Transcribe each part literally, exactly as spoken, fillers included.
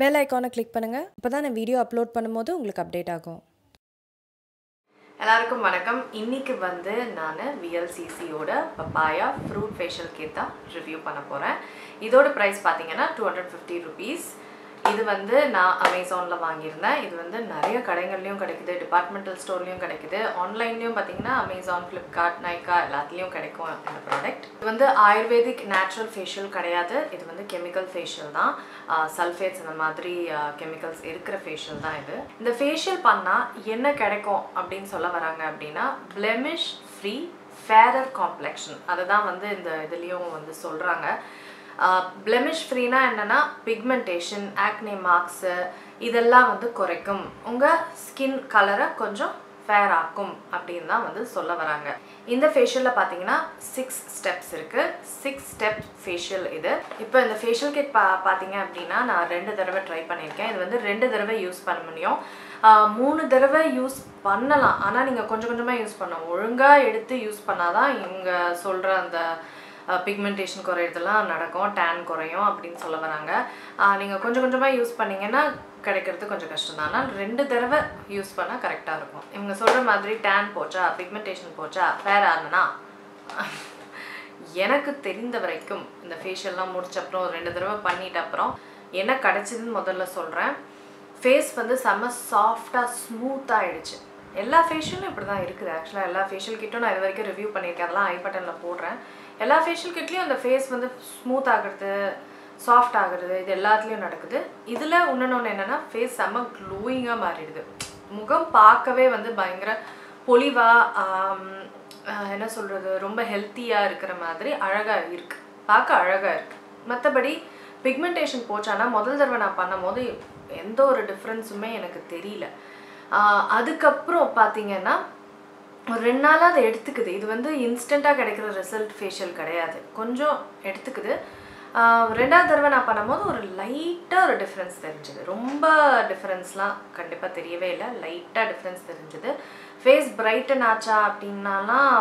bell icon click பண்ணுங்க அப்பதான் நான் வீடியோ அப்லோட் பண்ணும்போது உங்களுக்கு அப்டேட் ஆகும். எல்லாருக்கும் வணக்கம். இன்னைக்கு வந்து நான் V L C C ஓட papaya fruit facial kit review பண்ண போறேன். இதோட பிரைஸ் பாத்தீங்கன்னா two hundred fifty rupees. இது வந்து நான் Amazonல வாங்கியிருந்தேன். இது வந்து நிறைய கடைகள்லயும் கிடைக்குது, டிபார்ட்மெண்டல் ஸ்டோர்லயும் கிடைக்குது, ஆன்லைன்லயும் பாத்தீங்கன்னா Amazon, Flipkart, Nykaa எல்லாத்துலயும் கிடைக்கும் இந்த ப்ராடக்ட். இது வந்து Ayurvedic natural facial கிடையாது, இது வந்து chemical facial தான். சல்ஃபேட்ஸ் அந்த மாதிரி கெமிக்கல்ஸ் இருக்கிற facial தான் இது. இந்த facial பண்ணா என்ன கிடைக்கும் அப்படினு சொல்ல வராங்க அப்படினா blemish free fairer complexion. அதுதான் வந்து இந்த இதுலயும் வந்து சொல்றாங்க. Uh, blemish free na enna pigmentation, acne marks idella vandu korekum, unga skin color konjam fair aakum appadina vandu solla varanga. Inda facial la pathina six steps irukku, six step facial idu. Ipo inda facial kit pa pathinga appadina na rendu tharava try pannirken. Idu vandu rendu tharava use panna mudiyum, மூணு தடவை use பண்ணலாம். ஆனா நீங்க கொஞ்சம் கொஞ்சமா use பண்ணணும், ஒழுங்கா எடுத்து யூஸ் பண்ணாதான் இவங்க சொல்ற அந்த பிக்மெண்டேஷன் குறையிறதெல்லாம் நடக்கும், டேன் குறையும் அப்படின்னு சொல்ல வராங்க. நீங்க கொஞ்சம் கொஞ்சமா யூஸ் பண்ணீங்கன்னா கிடைக்கிறது கொஞ்சம் கஷ்டம் தான். ஆனால் ரெண்டு தடவை யூஸ் பண்ணா கரெக்டா இருக்கும். இவங்க சொல்ற மாதிரி டேன் போச்சா, பிக்மெண்டேஷன் போச்சா, ஃபேர் ஆனா எனக்கு தெரிந்த வரைக்கும் இந்த ஃபேஷியல்லாம் முடிச்ச அப்புறம் ரெண்டு தடவை பண்ணிட்ட அப்புறம் என்ன கிடைச்சதுன்னு முதல்ல சொல்றேன். ஃபேஸ் வந்து செம சாஃப்டா ஸ்மூத்தா ஆயிடுச்சு. எல்லா ஃபேஷியலும் இப்படி தான் இருக்குது. ஆக்சுவலாக எல்லா ஃபேஷியல் கிட்டும் நான் இது வரைக்கும் ரிவ்யூ பண்ணியிருக்கேன், அதெல்லாம் ஐ பட்டனில் போடுறேன். எல்லா ஃபேஷியல் கிட்லேயும் அந்த ஃபேஸ் வந்து ஸ்மூத் ஆகிறது, சாஃப்ட் ஆகிறது, இது எல்லாத்துலேயும் நடக்குது. இதில் இன்னொன்று என்னென்னா ஃபேஸ் செம்ம க்ளூயிங்காக மாறிடுது. முகம் பார்க்கவே வந்து பயங்கர பொலிவாக, என்ன சொல்கிறது, ரொம்ப ஹெல்த்தியாக இருக்கிற மாதிரி அழகாக இருக்குது, பார்க்க அழகாக இருக்குது. மற்றபடி பிக்மெண்டேஷன் போச்சானா முதல் தடவை நான் பண்ணும் போது எந்த ஒரு டிஃப்ரென்ஸுமே எனக்கு தெரியல. அதுக்கப்புறம் பார்த்தீங்கன்னா ஒரு ரெண்டு நாளாக அதை எடுத்துக்குது. இது வந்து இன்ஸ்டண்ட்டாக கிடைக்கிற ரிசல்ட் ஃபேஷியல் கிடையாது, கொஞ்சம் எடுத்துக்குது. ரெண்டாவது தடவை நான் பண்ணும்போது ஒரு லைட்டாக ஒரு டிஃப்ரென்ஸ் தெரிஞ்சுது. ரொம்ப டிஃப்ரென்ஸ்லாம் கண்டிப்பாக தெரியவே இல்லை, லைட்டாக டிஃப்ரென்ஸ் தெரிஞ்சுது. ஃபேஸ் பிரைட்டன் ஆச்சா அப்படின்னாலாம்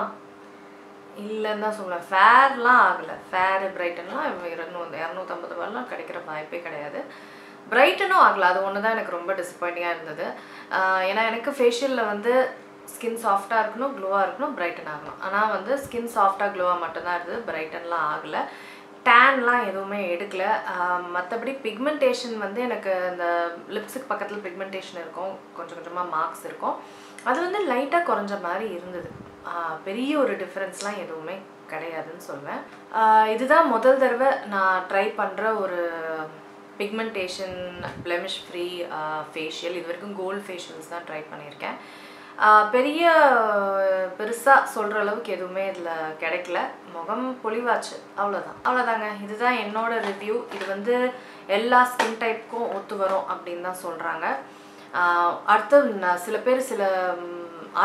இல்லைன்னு தான் சொல்லுவேன். ஃபேர்லாம் ஆகலை, ஃபேரு பிரைட்டன்லாம் இரநூ இரநூத்தம்பது ரூபாய்லாம் கிடைக்கிற வாய்ப்பே கிடையாது. பிரைட்டனும் ஆகலை, அது ஒன்று தான் எனக்கு ரொம்ப டிசப்பாயிண்டிங்காக இருந்தது. ஏன்னா எனக்கு ஃபேஷியலில் வந்து ஸ்கின் சாஃப்டாக இருக்கணும், க்ளோவாக இருக்கணும், பிரைட்டன் ஆகணும். ஆனால் வந்து ஸ்கின் சாஃப்டாக க்ளோவாக மட்டும்தான் இருந்தது, பிரைட்டன்லாம் ஆகலை, டேன்லாம் எதுவுமே எடுக்கலை. மற்றபடி பிக்மெண்டேஷன் வந்து எனக்கு இந்த லிப்ஸ்டிக் பக்கத்தில் பிக்மெண்டேஷன் இருக்கும், கொஞ்சம் கொஞ்சமாக மார்க்ஸ் இருக்கும், அது வந்து லைட்டாக குறைஞ்ச மாதிரி இருந்தது. பெரிய ஒரு டிஃப்ரென்ஸ்லாம் எதுவுமே கிடையாதுன்னு சொல்வேன். இதுதான் முதல் தடவை நான் ட்ரை பண்ணுற ஒரு பிக்மெண்டேஷன் பிளெமிஷ் ஃப்ரீ ஃபேஷியல். இது வரைக்கும் கோல்டு ஃபேஷியல்ஸ் தான் ட்ரை பண்ணியிருக்கேன். பெரிய பெருசாக சொல்கிற அளவுக்கு எதுவுமே இதில் கிடைக்கல, முகம் பொலிவாச்சு, அவ்வளோதான். அவ்வளோதாங்க, இதுதான் என்னோட ரிவ்யூ. இது வந்து எல்லா ஸ்கின் டைப்புக்கும் ஒத்து வரும் அப்படின்னு தான் சொல்கிறாங்க. அடுத்து சில பேர் சில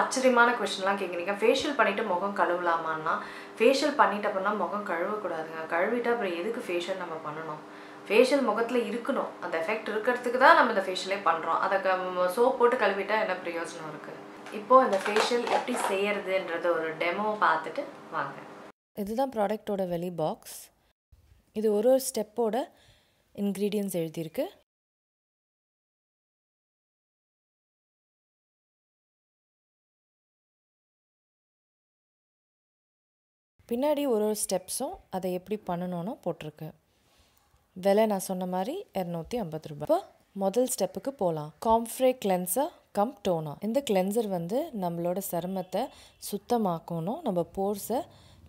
ஆச்சரியமான கொஸ்டின்லாம் கேட்குறீங்க, ஃபேஷியல் பண்ணிவிட்டு முகம் கழுவலாமான்னா. ஃபேஷியல் பண்ணிட்ட அப்படின்னா முகம் கழுவக்கூடாதுங்க, கழுவிட்டு அப்புறம் எதுக்கு ஃபேஷியல் நம்ம பண்ணணும்? ஃபேஷியல் முகத்தில் இருக்கணும், அந்த எஃபெக்ட் இருக்கிறதுக்கு தான் நம்ம இந்த ஃபேஷியலே பண்ணுறோம். அதை சோப் போட்டு கழுவிட்டால் என்ன பிரயோஜனம் இருக்குது? இப்போது இந்த ஃபேஷியல் எப்படி செய்யறதுன்றத ஒரு டெமோ பார்த்துட்டு வாங்க. இதுதான் ப்ராடக்டோட வெளி பாக்ஸ். இது ஒரு ஒரு ஸ்டெப்போட இன்க்ரீடியன்ஸ் எழுதியிருக்கு. பின்னாடி ஒரு ஒரு ஸ்டெப்ஸும் அதை எப்படி பண்ணணும்னு போட்டிருக்கு. விலை நான் சொன்ன மாதிரி இரநூத்தி ஐம்பது ரூபாய். இப்போ முதல் ஸ்டெப்புக்கு போகலாம். Comfrey cleanser cum toner. இந்த கிளென்சர் வந்து நம்மளோட சருமத்தை சுத்தமாக்கணும், நம்ம போர்ஸை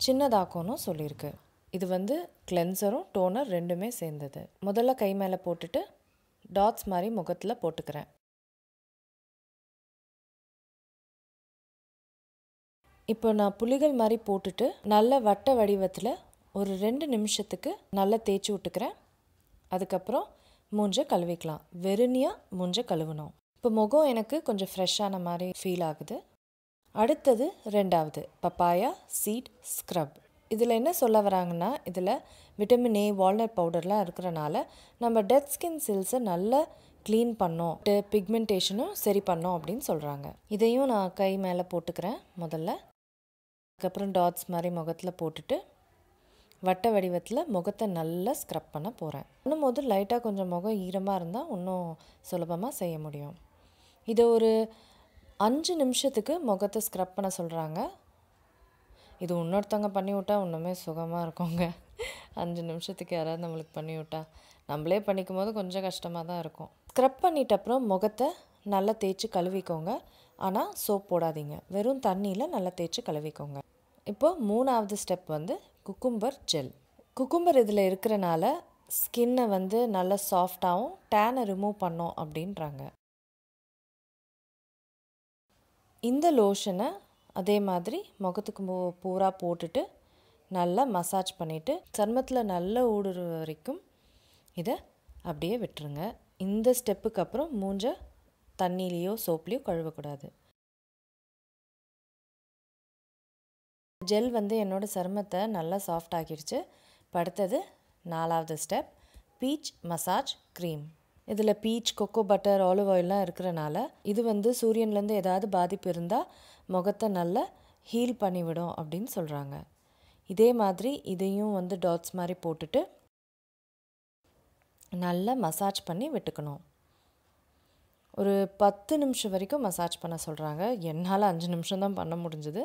சின்னதாக்கணும் சொல்லியிருக்கு. இது வந்து கிளென்சரும் டோனர் ரெண்டுமே சேர்ந்தது. முதல்ல கை மேலே போட்டுட்டு டாட்ஸ் மாதிரி முகத்தில் போட்டுக்கிறேன். இப்போ நான் புளிகள் மாதிரி போட்டுட்டு நல்ல வட்ட வடிவத்தில் ஒரு ரெண்டு நிமிஷத்துக்கு நல்லா தேய்ச்சி விட்டுக்கிறேன். அதுக்கப்புறம் மூஞ்சை கழுவிக்கலாம். வெறுனியாக மூஞ்சை கழுவணும். இப்போ முகம் எனக்கு கொஞ்சம் ஃப்ரெஷ்ஷான மாதிரி ஃபீல் ஆகுது. அடுத்தது ரெண்டாவது பப்பாயா சீட் ஸ்க்ரப். இதில் என்ன சொல்ல வராங்கன்னா, இதில் விட்டமின் ஏ, வால்நட் பவுடர்லாம் இருக்கிறனால நம்ம டெட் ஸ்கின் செல்ஸை நல்லா க்ளீன் பண்ணோம், பிக்மெண்டேஷனும் சரி பண்ணோம் அப்படின்னு சொல்கிறாங்க. இதையும் நான் கை மேலே போட்டுக்கிறேன் முதல்ல. அதுக்கப்புறம் டாட்ஸ் மாதிரி முகத்தில் போட்டுட்டு வட்ட வடிவத்துல முகத்தை நல்லா ஸ்க்ரப் பண்ண போறேன். இன்னும்போது லைட்டா கொஞ்சம் முகம் ஈரமா இருந்தா இன்னும் சுலபமா செய்ய முடியும். இது ஒரு அஞ்சு நிமிஷத்துக்கு முகத்தை ஸ்க்ரப் பண்ண சொல்றாங்க. இது இன்னொருத்தங்க பண்ணி விட்டா இன்னுமே சுகமா இருக்கும்ங்க. அஞ்சு நிமிஷத்துக்கு யாராவது நமக்கு பண்ணி விட்டா நம்மளே பண்ணிக்கும்போது கொஞ்சம் கஷ்டமா தான் இருக்கும். ஸ்க்ரப் பண்ணிட்ட அப்புறம் முகத்தை நல்லா தேய்ச்சு கழுவிக்கோங்க. ஆனா சோப் போடாதீங்க. வெறும் தண்ணியில நல்லா தேய்ச்சு கழுவிக்கோங்க. இப்போ மூணாவது ஸ்டெப் வந்து குக்கும்பர் ஜெல். குக்கும்பர் இதிலே இருக்கறனால ஸ்கின்னை வந்து நல்ல சாஃப்டாவும் டானை ரிமூவ் பண்ணோம் அப்படின்றாங்க. இந்த லோஷனை அதே மாதிரி முகத்துக்கு பூரா போட்டுட்டு நல்லா மசாஜ் பண்ணிட்டு சர்மத்தில் நல்ல ஊடுற வரைக்கும் இதை அப்படியே விட்டுருங்க. இந்த ஸ்டெப்புக்கு அப்புறம் மூஞ்ச தண்ணியிலையோ சோப்லையோ கழுவக்கூடாது. ஜெல் வந்து என்னோட சருமத்தை நல்லா சாஃப்ட் ஆகிடுச்சு. படுத்தது நாலாவது ஸ்டெப் பீச் மசாஜ் க்ரீம். இதில் பீச் கொக்கோ பட்டர் ஆலிவ் ஆயிலெலாம் இருக்கிறனால இது வந்து சூரியன்லேருந்து ஏதாவது பாதிப்பு இருந்தால் முகத்தை நல்லா ஹீல் பண்ணிவிடும் அப்படின்னு சொல்கிறாங்க. இதே மாதிரி இதையும் வந்து டாட்ஸ் மாதிரி போட்டுட்டு நல்லா மசாஜ் பண்ணி விட்டுக்கணும். ஒரு பத்து நிமிஷம் வரைக்கும் மசாஜ் பண்ண சொல்கிறாங்க. என்னால் அஞ்சு நிமிஷம் தான் பண்ண முடிஞ்சுது.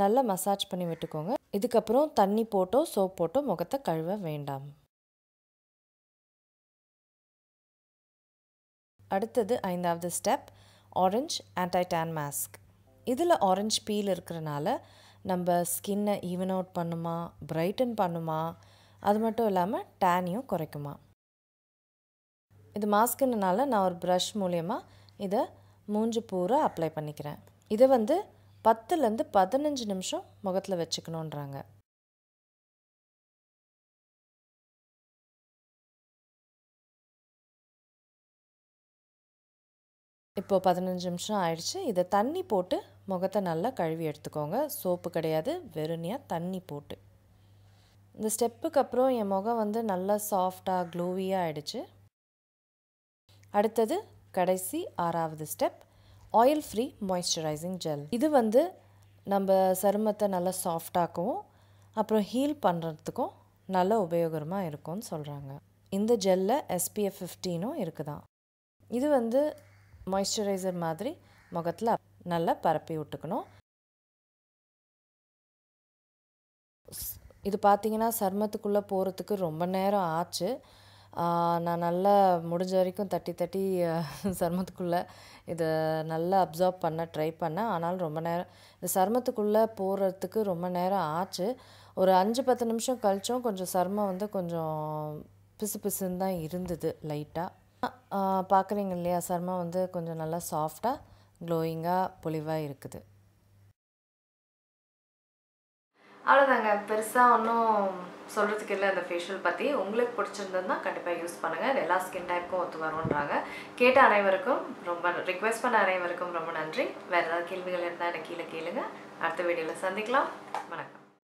நல்லா மசாஜ் பண்ணி விட்டுக்கோங்க. இதுக்கப்புறம் தண்ணி போட்டோ சோப் போட்டோ முகத்தை கழுவ வேண்டாம். அடுத்தது ஐந்தாவது step orange anti tan mask. இதில் ஆரஞ்சு பீல் இருக்கிறனால நம்ம ஸ்கின்னை ஈவன் அவுட் பண்ணுமா, பிரைட்டன் பண்ணுமா, அது மட்டும் இல்லாமல் டேனியும் குறைக்குமா. இது மாஸ்க்குனால நான் ஒரு ப்ரஷ் மூலியமாக இதை மூஞ்சி பூரா அப்ளை பண்ணிக்கிறேன். இதை வந்து பத்துலேருந்து பதினஞ்சு நிமிஷம் முகத்தில் வச்சுக்கணுன்றாங்க. இப்போது பதினஞ்சு நிமிஷம் ஆயிடுச்சு. இதை தண்ணி போட்டு முகத்தை நல்லா கழுவி எடுத்துக்கோங்க. சோப்பு கிடையாது, வெறுமையாக தண்ணி போட்டு. இந்த ஸ்டெப்புக்கு அப்புறம் என் முகம் வந்து நல்லா சாஃப்டாக க்ளோவியாக ஆயிடுச்சு. அடுத்தது கடைசி ஆறாவது step oil free moisturising gel. இது வந்து நம்ம சருமத்தை நல்லா சாஃப்டாக்கவும் அப்புறம் ஹீல் பண்ணுறதுக்கும் நல்ல உபயோகமாக இருக்கும்னு சொல்கிறாங்க. இந்த ஜெல்லில் எஸ்பிஎஃப் ஃபிஃப்டீனும் இருக்குதான். இது வந்து மாய்ஸ்சரைசர் மாதிரி முகத்தில் நல்லா பரப்பி விட்டுக்கணும். இது பார்த்திங்கன்னா சருமத்துக்குள்ளே போகிறதுக்கு ரொம்ப நேரம் ஆச்சு. நான் நல்லா முடிஞ்ச வரைக்கும் தட்டி தட்டி சருமத்துக்குள்ளே இதை நல்லா அப்சார்ப் பண்ண ட்ரை பண்ணேன். ஆனால் ரொம்ப நேரம் இந்த சருமத்துக்குள்ளே போகிறதுக்கு ரொம்ப நேரம் ஆச்சு. ஒரு அஞ்சு பத்து நிமிஷம் கழிச்சும் கொஞ்சம் சருமம் வந்து கொஞ்சம் பிசு பிசுன்னு தான் இருந்தது லைட்டாக. பார்க்குறீங்க இல்லையா, சருமம் வந்து கொஞ்சம் நல்லா சாஃப்டாக க்ளோயிங்காக பொலிவாக இருக்குது. அவ்வளோதாங்க, பெருசாக ஒன்றும் சொல்கிறதுக்கு இல்லை இந்த ஃபேஷியல் பற்றி. உங்களுக்கு பிடிச்சிருந்ததுன்னா கண்டிப்பாக யூஸ் பண்ணுங்கள். இது எல்லா ஸ்கின் டைப்புக்கும் ஒத்து வரும்ன்றாங்க. கேட்ட அனைவருக்கும் ரொம்ப ரிக்வெஸ்ட் பண்ண அனைவருக்கும் ரொம்ப நன்றி. வேறு ஏதாவது கேள்விகள் இருந்தால் எனக்கு கீழே கேளுங்கள். அடுத்த வீடியோவில் சந்திக்கலாம். வணக்கம்.